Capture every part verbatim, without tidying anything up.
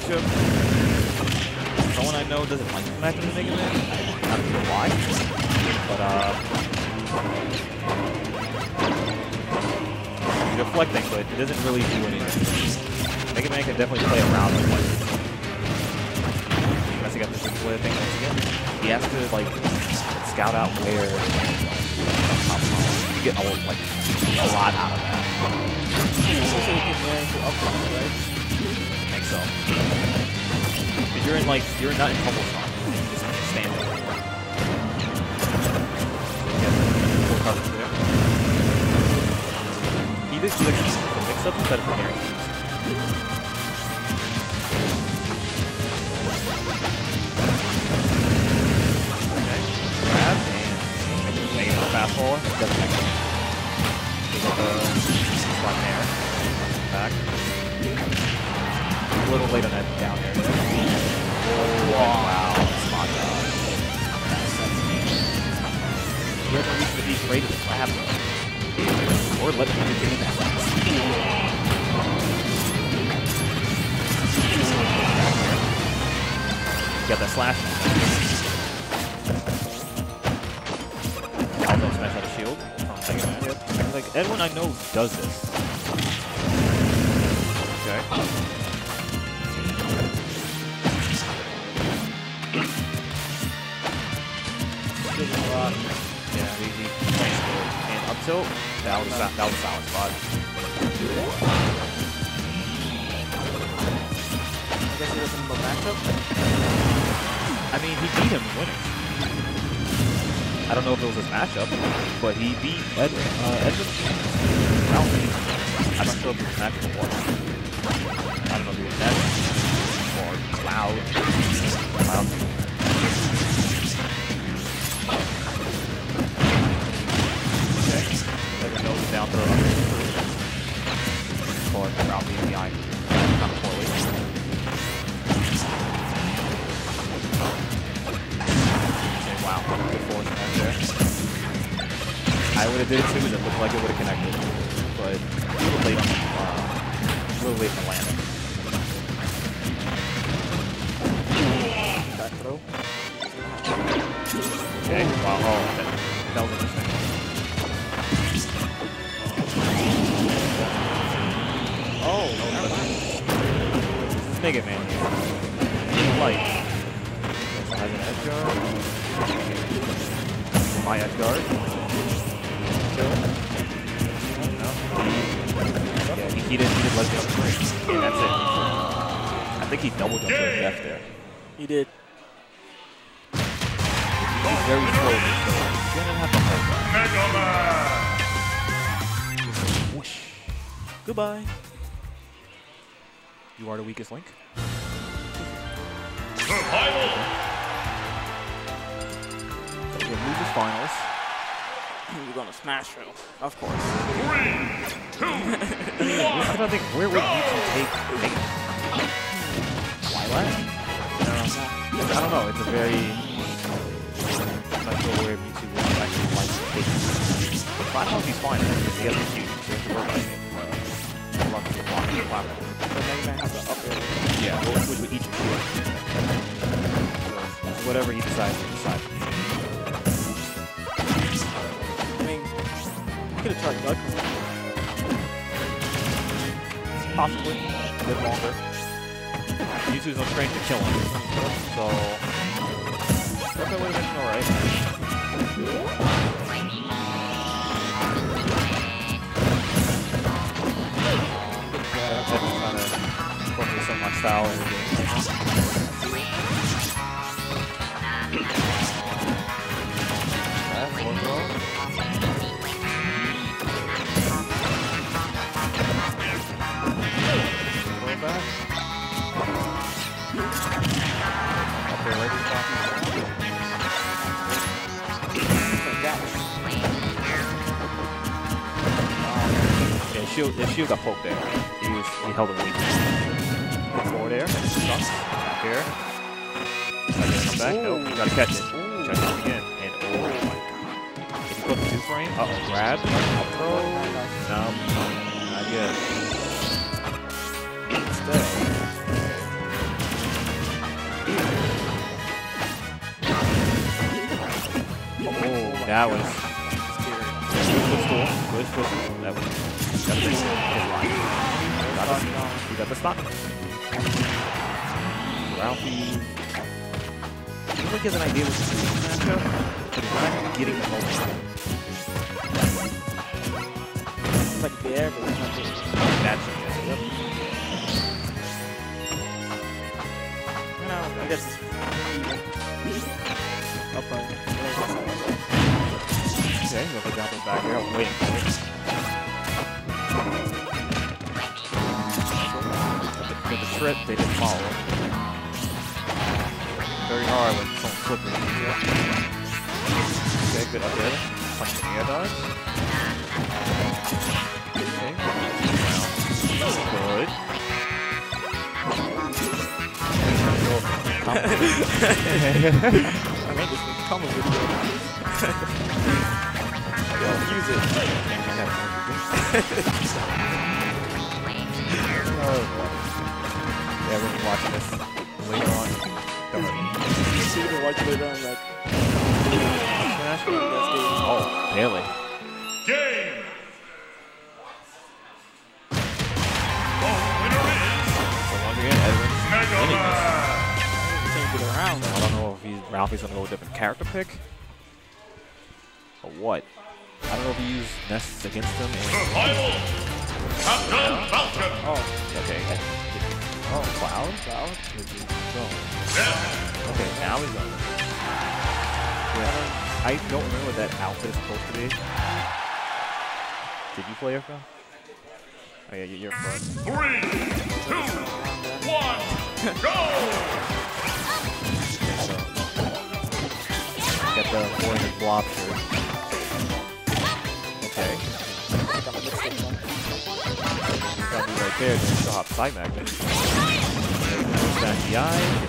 matchup. Someone I know doesn't like the matchup with Mega Man. I don't know why. But, uh... he's deflecting, but it doesn't really do anything. Mega Man can definitely play around with it. Unless he got the trick play thing once again. He has to, like, scout out where... Get all, like, a lot out of that. I think so. Because you're in, like, you're not in trouble spot. Just stand there. He just clicks the mix up instead of preparing things. Okay. Grab. Fast forward, doesn't make sense. There's like a one there. Back. A little late on that down there. Oh, wow. Smackdown. We're going to reach the beach rate of the slab, though. Or let me get in that slab. Got that slash. Like, Edwin, I know, does this. Okay. Yeah, easy. And up tilt. That was, that was a solid spot. I guess he doesn't have a matchup. I mean, he beat him winning. I don't know if it was his matchup, but he beat Edwin. Uh, Edwin? Ralphie. I'm not sure if it was his matchup or what. I don't know if it was Edwin or Cloud. Cloud. Okay. Edwin knows it down throw. Or Ralphie in the eye. Kind of poorly. Okay, wow. Good forward. I would have did it too, and it looked like it would have connected. But a little late on, uh, a little late on the landing. Back throw. Okay. Wow. Oh, that, that was interesting. Oh, oh never mind. This is Mega Man here. Light. Has an edge guard. My edge guard. No. Yeah, he, he didn't, he didn't let the other break. And that's it. I think he double jumped yeah. left there. He did. He's very slow. He's gonna have to hold back. Goodbye. You are the weakest link. Survival. So we'll move to finals. We're gonna smash him, of course. Three, two, one, I don't think where would Mewtwo take eight? Why what? I don't know. It's a very special where Mewtwo would actually like to take it. But I don't know if he's fine because he has a huge. So you have to work on it. Good luck with the block and the platform. But now you might have to up there. Yeah, we'll do it with each two. Whatever he decides to decide. I'm gonna try Doug. Possibly. A bit longer. Mewtwo's no strength to kill him. So. Okay, wait a minute. Alright. Definitely kind of focus on my style and everything. That's one throw. His shield got poked there. He was he held it weak. Forward air. Back air. Come back. Nope. You gotta catch it. Check it out again. And oh my god. If you go up the two frame, uh oh, grab. Up throw. No, not yet. Instead. That was good footstool. Good footstool. That was that was good. We got the stop. Ralphie. He has an idea with this matchup, but he's not getting the most out of it. It's like there, but it's not just matchup. I guess it's up by okay, I'm gonna drop it back here. I'm waiting for it. For the trip, they didn't follow. Very hard when it's on flipping. Okay, good up there. Punch the air dodge. Okay. Good. I mean, this thing comes with it. Don't use it. Oh, yeah, we'll be watching this later on. You see the watch later on, like... Oh, really? Game! So once again, Edwin's winning this. Around. I don't know if he's, Ralphie's going to go with a different character pick or what. I don't know if he used nests against him. Survival! Captain Falcon! Oh, okay. Oh, Cloud? Cloud? Oh. Okay, now he's on. Yeah. I don't remember what that outfit is supposed to be. Did you play F L? Oh, yeah, you're first. Three, two, one, go! Get the four hundred blob here. Okay. Probably right there, then still hop side magnet. Is that D I?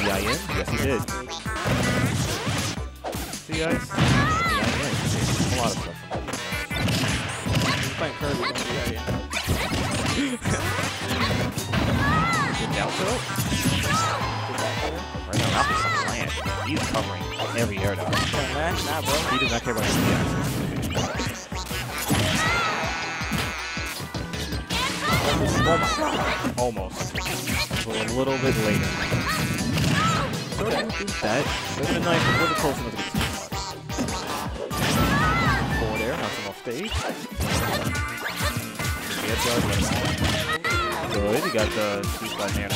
D I in? Yes, he did. See, guys? D I in. A lot of stuff. He's playing Kirby on D I in. Good down tilt. Right now, Ralphie's some land. He's covering every air dodge. Nah, bro. He does not care about anything else. Almost. Almost. Almost. A little bit later. So I think that would have been nice before the close enough to be smart. Forward air, knocks off stage. Good, you got the sweep by hand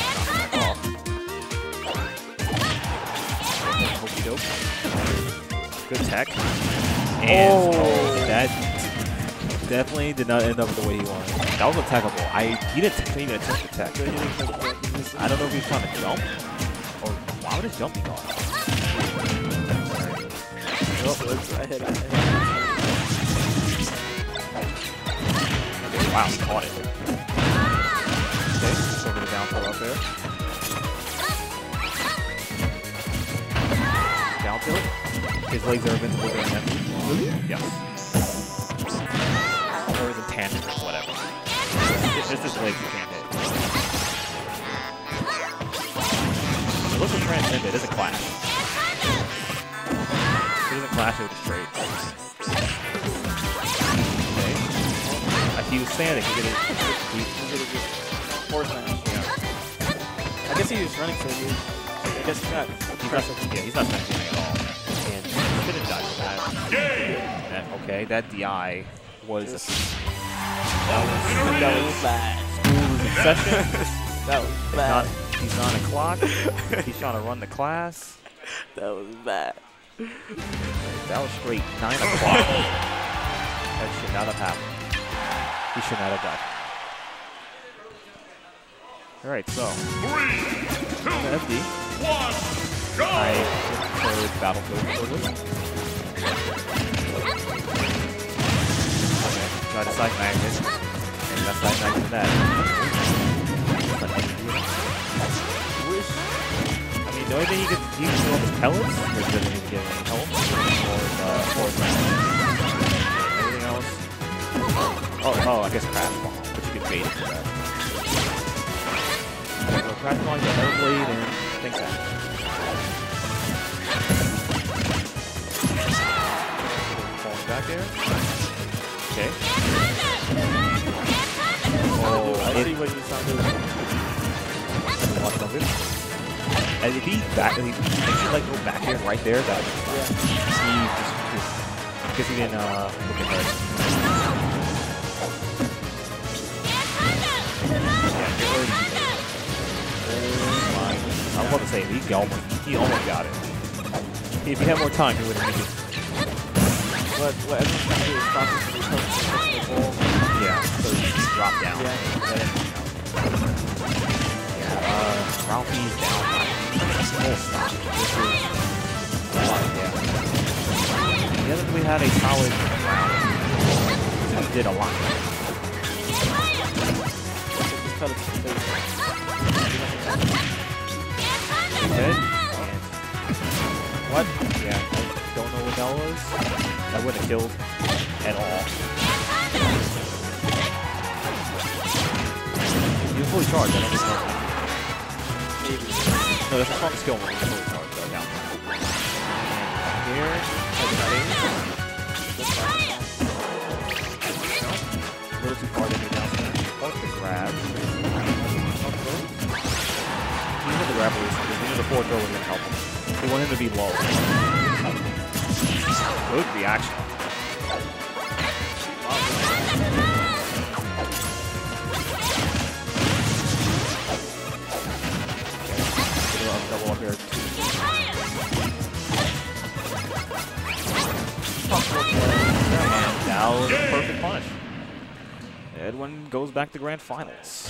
knocking off. Good tech. And oh. Oh, that definitely did not end up the way he wanted. That was attackable. I he didn't he didn't attempt to attack. I don't know if he's trying to jump. Or why would his jump be gone? Okay, wow, caught it. Okay, just over the downfall up there. Tilt. His legs are invincible during that. Yes. Or is it tangent or whatever. It's just his legs you can't hit. It looks like transcendent, it doesn't clash. It doesn't clash, it was straight. Okay. If he was standing, he did it. He did it just force landing. Yeah. I guess he was running so good. He's not, he's not, yeah, he's not smashing at all. And he should have died for that. That okay, that D I was... Just, that was... That was bad. School was in session. That was bad. Not, he's on a clock. He's trying to run the class. That was bad. That was straight nine o'clock. That should not have happened. He should not have died. Alright, so... Three, two, F D. One, go! I heard Battlefield earlier. Okay, try to side magnet. And that side magnet that. But I can do it. I mean, the only thing he could use on his pellets, which doesn't even give any help, or uh, forward magnet. Everything else. Oh, oh, I guess Crash Bomb, but you could bait it for that. So Crash Bomb, you got Everblade, and... I think so. Fall back air. Okay. Oh, I see what he's not doing. And if he back, if he like go back air right there, that yeah. Because he didn't uh, look at her. I want to say he almost he almost got it. If he had more time, he would have made it. What, what Edwin's trying to do is stop him from the ball. Yeah, so he just dropped down. Yeah, yeah uh, Ralphie's down. Yeah. He hasn't really had a solid round. He did a lot. He what? Yeah, I don't know what that was. I wouldn't have killed at all. He was fully charged, I don't know. No, that's a strong skill when he's fully charged right now. Here, okay. A little too far to do down there. Fuck the grab. Fuck those. He needed the grab or something. He needed a forward throw with him help him. He wanted him to be low. Good reaction. Double up here. Now is a perfect punch. Edwin goes back to grand finals.